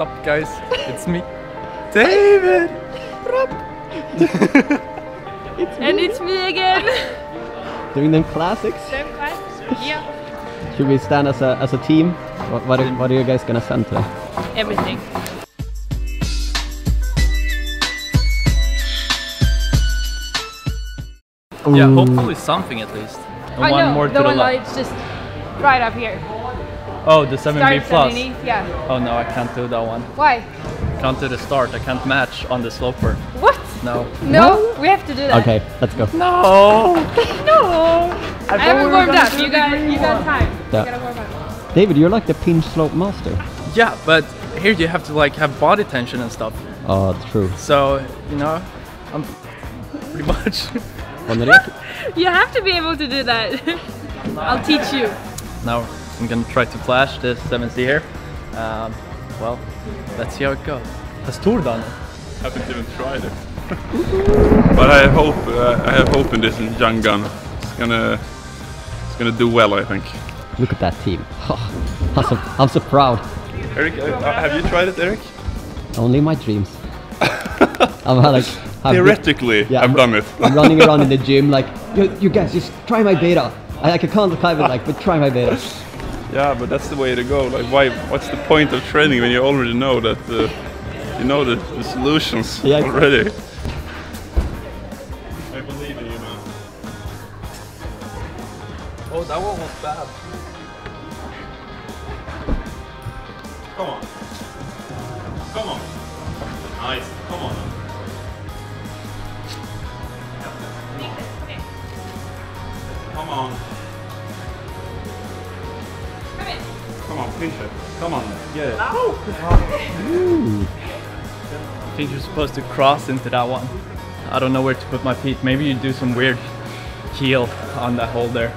What's up, guys? It's me, David! It's me. And it's me again! Doing them classics? Them classics, yeah. Should we stand as a team? What are you guys gonna stand today? Everything. Ooh. Yeah, hopefully something at least. And I one know, more to the one left. It's just right up here. Oh, the 7B plus? Yeah. Oh no, I can't do that one. Why? Can't do the start, I can't match on the sloper. What? No. No, we have to do that. Okay, let's go. No! No! I haven't warmed up, you got time. Yeah. You gotta warm up. David, you're like the pinch slope master. Yeah, but here you have to like have body tension and stuff. Oh, true. So, you know, I'm pretty much... You have to be able to do that. I'll teach you. Now I'm gonna try to flash this 7C here. Well, let's see how it goes. Has Tor done it? Haven't even tried it. But I have hope in this young gun. It's gonna do well, I think. Look at that team. Oh, I'm so proud. Eric, have you tried it, Eric? Only my dreams. Theoretically, yeah, I've done it. I'm running around in the gym like, you guys, just try my beta. I can't climb it, like, but try my beta. Yeah, but that's the way to go. Like, why? What's the point of training when you already know that you know the solutions already? I believe in you, man. Oh, that one was bad. Come on. Come on. Nice. Come on. Come on. Come in. Come on, pinch it. Come on. Get it. I think you're supposed to cross into that one. I don't know where to put my feet. Maybe you do some weird heel on that hole there.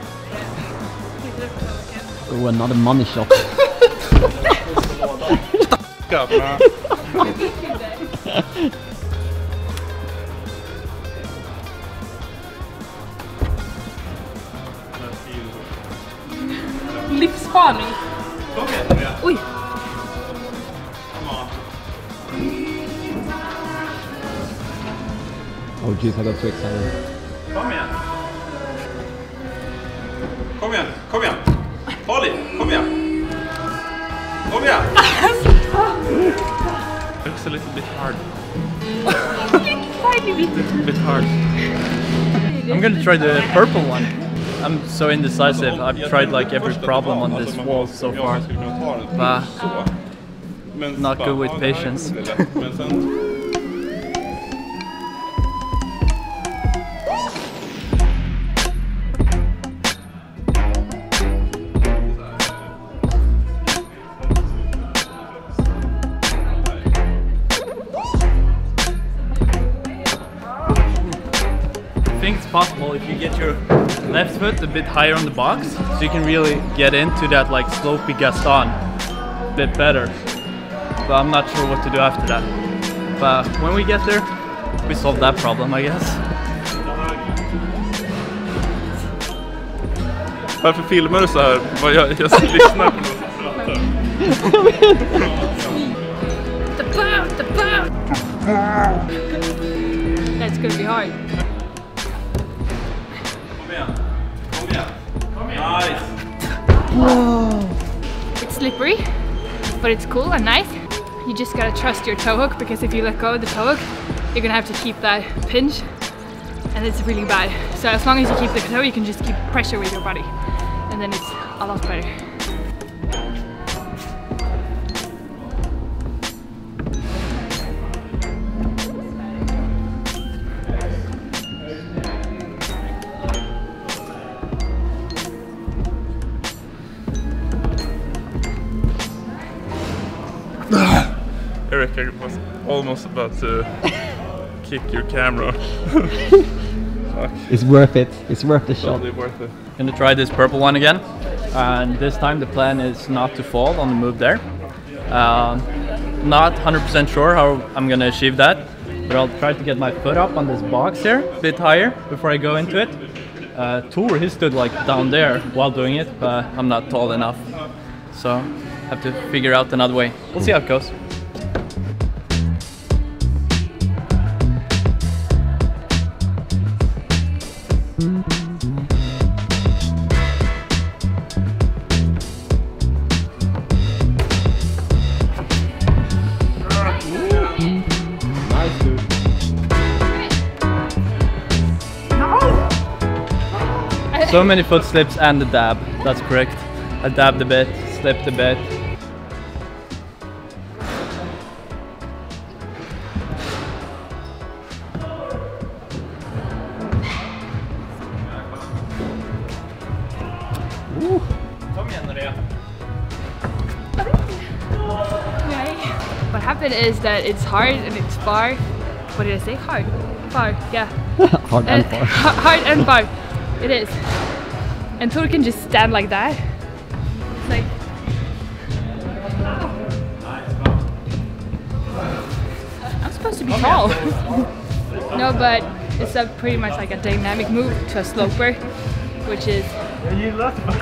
Oh, another money shot. Up, man. Livsspaning. Okay, yeah. Oj. Come on. Oh jeez, I got too excited. Kom igen. Kom igen, kom igen. Polly, kom igen. Kom igen. Looks a little bit hard. A bit hard. I'm gonna try the purple one. I'm so indecisive. I've tried like every problem on this wall so far, but not good with patience. I think it's possible if you get your left foot a bit higher on the box, so you can really get into that like slopey Gaston a bit better. But I'm not sure what to do after that. But when we get there, we solve that problem, I guess. Varför filmar du så här? Jag lyssnar på något. That's gonna be hard. Nice. Whoa. It's slippery, but it's cool and nice. You just gotta trust your toe hook, because if you let go of the toe hook, you're gonna have to keep that pinch, and it's really bad. So as long as you keep the toe, you can just keep pressure with your body, and then it's a lot better. Eric, I was almost about to kick your camera. It's worth it. It's worth the shot. Totally worth it. Gonna try this purple one again, and this time the plan is not to fall on the move there. Not 100% sure how I'm gonna achieve that, but I'll try to get my foot up on this box here, a bit higher before I go into it. Tor, he stood like down there while doing it, but I'm not tall enough, so have to figure out another way. We'll see how it goes. So many foot slips and the dab, that's correct. I dabbed a bit, slipped a bit. What happened is that it's hard and it's far. What did I say? Hard. Far, yeah. Hard and far. Hard and far. It is. And Tor can just stand like that. It's like... Oh. I'm supposed to be tall. No, but it's a pretty much like a dynamic move to a sloper, which is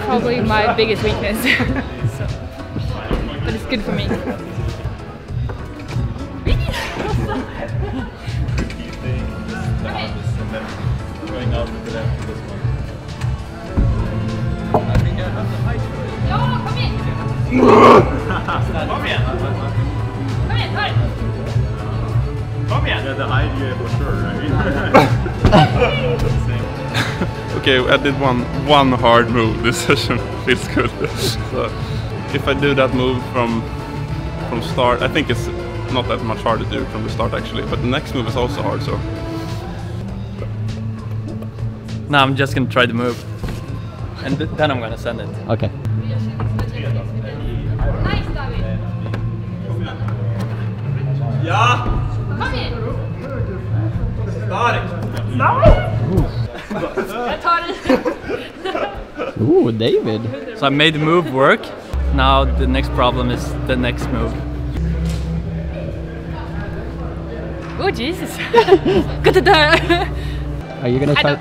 probably my biggest weakness. So, but it's good for me. Going out with the left to this one. I think I have the height for it. No, come in! Kom igen! Kom igen, hör! Kom igen! Yeah, the height you have for sure, right? Okay, I did one hard move this session. Feels good. So, if I do that move from start, I think it's not that much hard to do from the start actually, but the next move is also hard, so... Now I'm just gonna try the move, and then I'm gonna send it. Okay. Nice, David. Yeah. Kom igen. Stark. No. Jag tar det. Ooh, David. So I made the move work. Now the next problem is the next move. Oh Jesus! Got the door. Are you gonna try?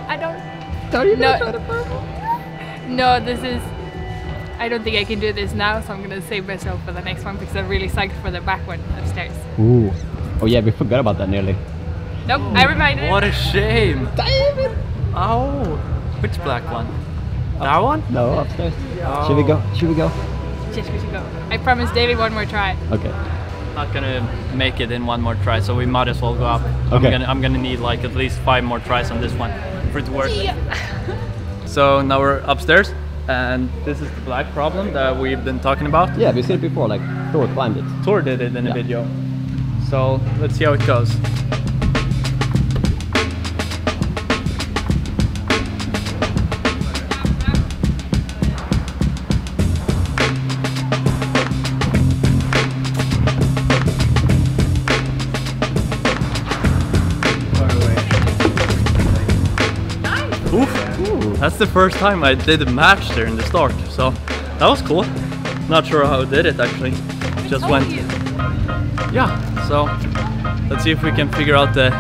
No, this is... I don't think I can do this now, so I'm going to save myself for the next one because I'm really psyched for the back one upstairs. Ooh. Oh yeah, we forgot about that nearly. Nope, I reminded you. What a shame. David! Oh. Which black one? That one? No, upstairs. Oh. Should we go? Should we go? Yes, we should go. I promised David one more try. Okay. Not going to make it in one more try, so we might as well go up. Okay. I'm going to need like at least 5 more tries on this one. For it to work. Yeah. So now we're upstairs, and this is the black problem that we've been talking about. Yeah, we said it before, like Tor climbed it. Tor did it in a video. So let's see how it goes. That's the first time I did a match there in the start, so that was cool. Not sure how I did it actually, just went. Yeah, so let's see if we can figure out the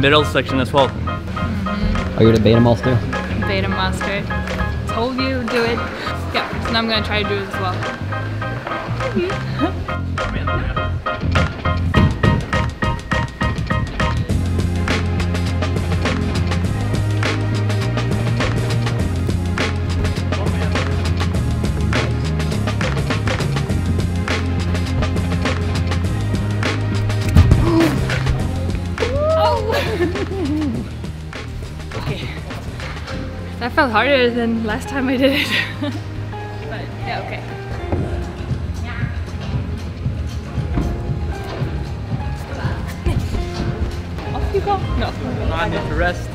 middle section as well. Are you the beta master? Beta master. Told you, do it. Yeah, so now I'm gonna try to do it as well. That felt harder than last time I did it. But yeah, okay. Yeah. Off you go? No. No, I need to rest.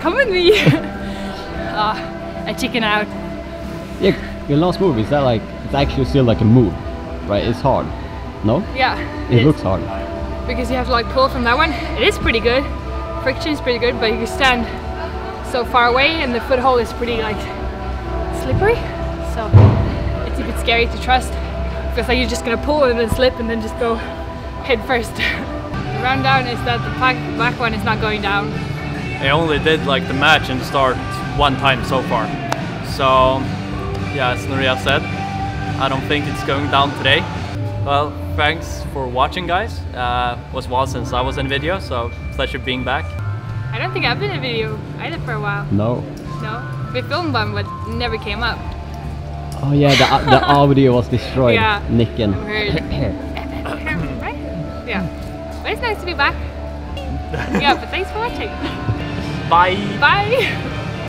Come with me! I chicken out. Yeah, your last move, is that like, it's actually still like a move, right? It's hard, no? Yeah. It looks hard. Because you have to like pull from that one. It is pretty good. Friction is pretty good, but you can stand so far away and the foothold is pretty like slippery. So it's a bit scary to trust because like you're just gonna pull and then slip and then just go head first. The rundown is that the back one is not going down. I only did like the match and start one time so far. So yeah, as Nuria said, I don't think it's going down today. Well, thanks for watching, guys. It was a while since I was in video, so pleasure being back. I don't think I've been in video either for a while. No. No? We filmed one, but it never came up. Oh yeah, the audio was destroyed. Yeah. Nicken. Right? Yeah. But it's nice to be back. Yeah, but thanks for watching. Bye. Bye.